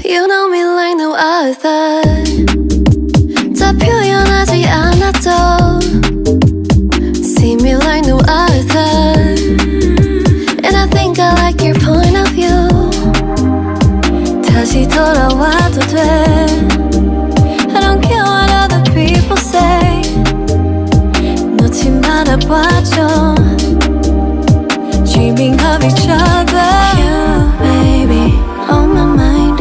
You know me like no other. 다 표현하지 않아도 see me like no other. And I think I like your point of view. 다시 돌아와도 돼. I don't care what other people say. 놓지 말아봐줘. Dreaming of each other. You, baby, on my mind.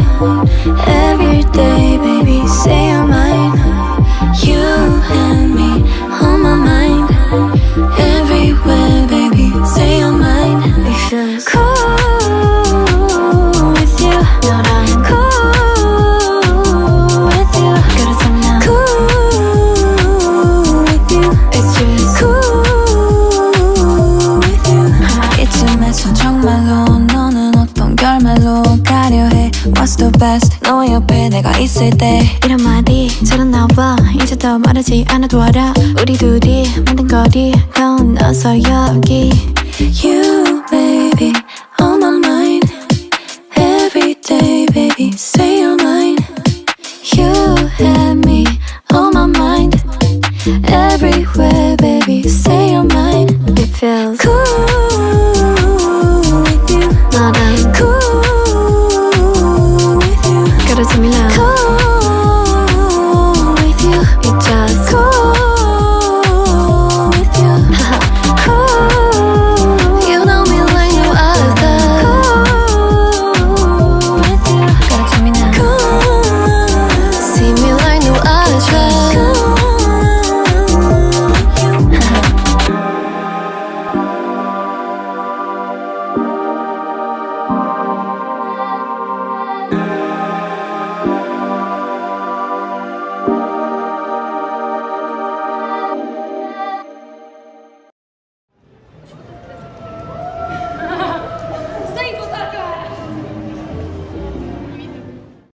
Every day, baby, say you're mine. You and me, on my mind. Everywhere, baby, say you're mine. Because cool with you, cool with you, cool with you. It's just cool with you. 이쯤에서 정말로 너는 어떤 결말로 가려 해. What's the best? 너의 옆에 내가 있을 때 이런 말이 저런 나와 이제 더 말하지 않아도 알아. 우리 둘이 만든 거리 넌 어서 여기. You